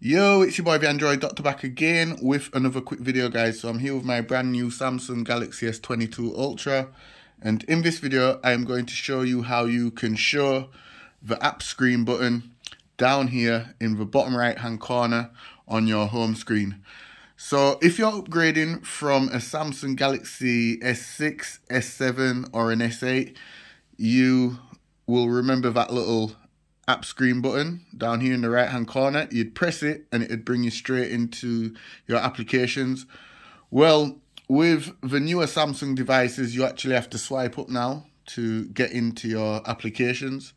Yo, it's your boy the Android Doctor back again with another quick video, guys. So I'm here with my brand new Samsung Galaxy S22 Ultra, and in this video I am going to show you how you can show the app screen button down here in the bottom right hand corner on your home screen. So if you're upgrading from a Samsung Galaxy S6, S7 or an S8, you will remember that little app screen button down here in the right hand corner. You'd press it and it'd bring you straight into your applications. Well, with the newer Samsung devices, you actually have to swipe up now to get into your applications,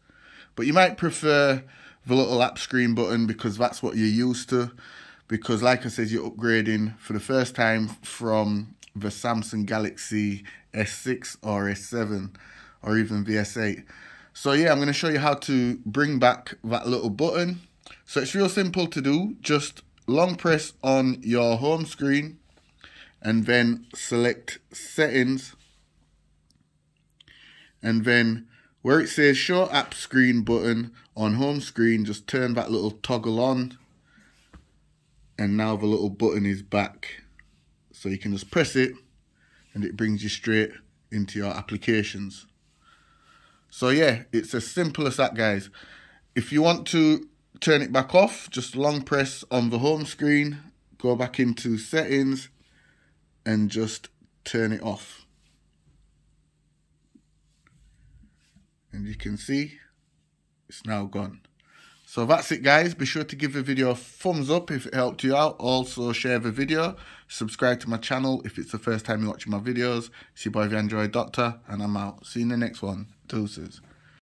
but you might prefer the little app screen button because that's what you're used to, because like I said, you're upgrading for the first time from the Samsung Galaxy S6 or S7 or even the S8. So yeah, I'm going to show you how to bring back that little button. So it's real simple to do. Just long press on your home screen and then select settings. And then where it says show app screen button on home screen, just turn that little toggle on. And now the little button is back. So you can just press it and it brings you straight into your applications. So yeah, it's as simple as that, guys. If you want to turn it back off, just long press on the home screen, go back into settings and just turn it off. And you can see it's now gone. So that's it, guys. Be sure to give the video a thumbs up if it helped you out. Also share the video, subscribe to my channel if it's the first time you're watching my videos. It's your boy the Android Doctor and I'm out. See you in the next one. Deuces.